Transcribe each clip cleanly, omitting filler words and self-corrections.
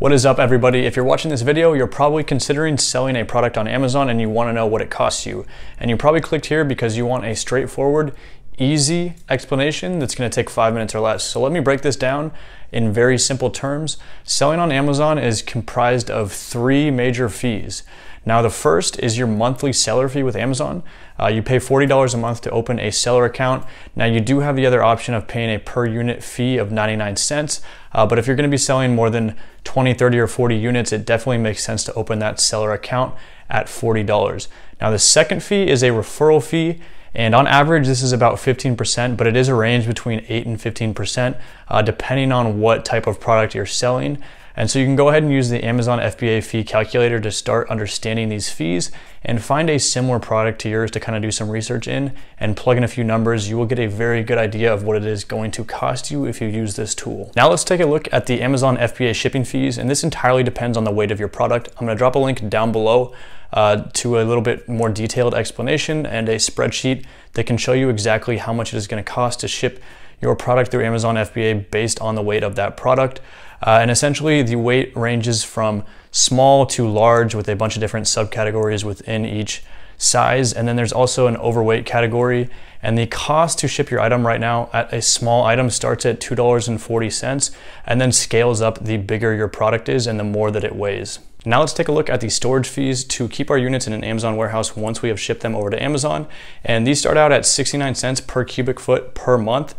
What is up, everybody? If you're watching this video, you're probably considering selling a product on Amazon and you want to know what it costs you. And you probably clicked here because you want a straightforward, easy explanation that's going to take 5 minutes or less. So let me break this down in very simple terms. Selling on Amazon is comprised of three major fees. Now, the first is your monthly seller fee with Amazon. You pay $40 a month to open a seller account. Now, you do have the other option of paying a per unit fee of 99 cents, but if you're going to be selling more than 20, 30, or 40 units, it definitely makes sense to open that seller account at $40. Now, the second fee is a referral fee. And on average, this is about 15%, but it is a range between 8 and 15%, depending on what type of product you're selling. And so you can go ahead and use the Amazon FBA fee calculator to start understanding these fees and find a similar product to yours to kind of do some research in and plug in a few numbers. You will get a very good idea of what it is going to cost you if you use this tool. Now let's take a look at the Amazon FBA shipping fees, and this entirely depends on the weight of your product. I'm going to drop a link down below to a little bit more detailed explanation and a spreadsheet that can show you exactly how much it is going to cost to ship your product through Amazon FBA based on the weight of that product. And essentially the weight ranges from small to large with a bunch of different subcategories within each size. And then there's also an overweight category, and the cost to ship your item right now at a small item starts at $2.40 and then scales up the bigger your product is and the more that it weighs. Now let's take a look at the storage fees to keep our units in an Amazon warehouse once we have shipped them over to Amazon. And these start out at 69 cents per cubic foot per month.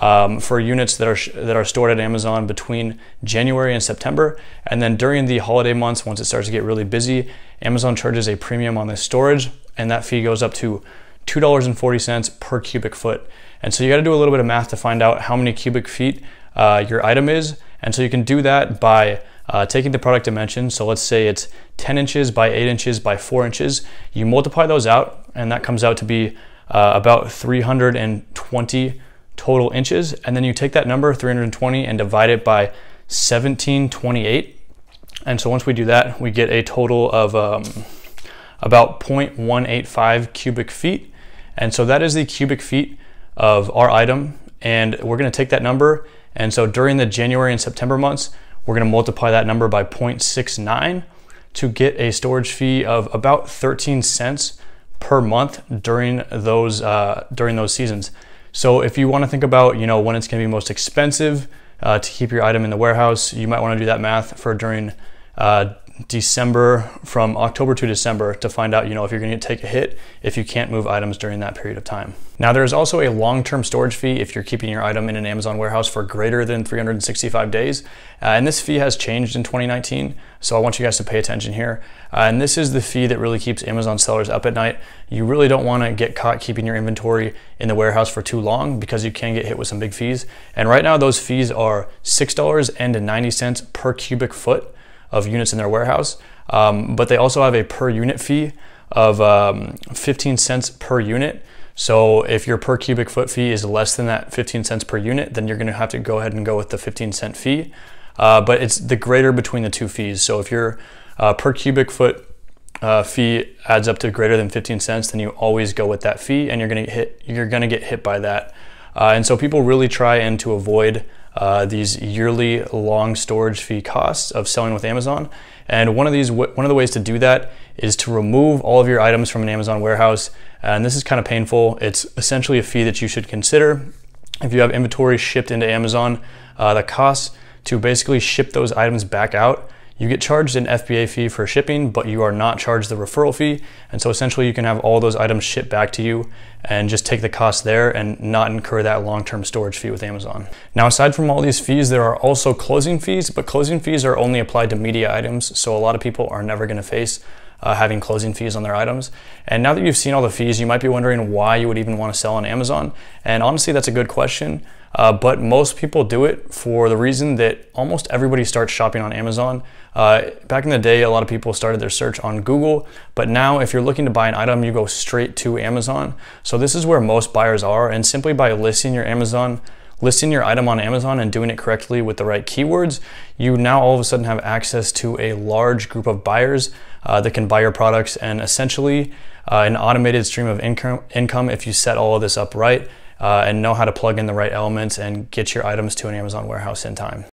For units that are stored at Amazon between January and September. And then during the holiday months, once it starts to get really busy, Amazon charges a premium on this storage, and that fee goes up to $2.40 per cubic foot. And so you got to do a little bit of math to find out how many cubic feet your item is. And so you can do that by taking the product dimensions. So let's say it's 10 inches by 8 inches by 4 inches. You multiply those out, and that comes out to be about 320 total inches, and then you take that number 320 and divide it by 1728. And so once we do that, we get a total of about 0.185 cubic feet. And so that is the cubic feet of our item, and we're going to take that number, and so during the January and September months, we're going to multiply that number by 0.69 to get a storage fee of about 13 cents per month during those seasons. So if you want to think about, you know, when it's going to be most expensive to keep your item in the warehouse, you might want to do that math for during December, from October to December, to find out, you know, if you're going to take a hit if you can't move items during that period of time. Now, there is also a long-term storage fee if you're keeping your item in an Amazon warehouse for greater than 365 days. And this fee has changed in 2019, so I want you guys to pay attention here. And this is the fee that really keeps Amazon sellers up at night. You really don't want to get caught keeping your inventory in the warehouse for too long, because you can get hit with some big fees. And right now, those fees are $6.90 per cubic foot of units in their warehouse, but they also have a per unit fee of 15 cents per unit. So if your per cubic foot fee is less than that 15 cents per unit, then you're gonna have to go ahead and go with the 15 cent fee, but it's the greater between the two fees. So if your per cubic foot fee adds up to greater than 15 cents, then you always go with that fee, and you're gonna get hit by that. And so people really try and to avoid these yearly long storage fee costs of selling with Amazon. And one of the ways to do that is to remove all of your items from an Amazon warehouse. And this is kind of painful. It's essentially a fee that you should consider. If you have inventory shipped into Amazon, the cost to basically ship those items back out, you get charged an FBA fee for shipping, but you are not charged the referral fee. And so essentially you can have all those items shipped back to you and just take the cost there and not incur that long-term storage fee with Amazon. Now, aside from all these fees, there are also closing fees, but closing fees are only applied to media items. So a lot of people are never going to face having closing fees on their items. And now that you've seen all the fees, you might be wondering why you would even want to sell on Amazon. And honestly, that's a good question. But most people do it for the reason that almost everybody starts shopping on Amazon. Back in the day, a lot of people started their search on Google, but now if you're looking to buy an item, you go straight to Amazon. So this is where most buyers are, and simply by listing your item on Amazon and doing it correctly with the right keywords, you now all of a sudden have access to a large group of buyers that can buy your products, and essentially an automated stream of income if you set all of this up right. And know how to plug in the right elements and get your items to an Amazon warehouse in time.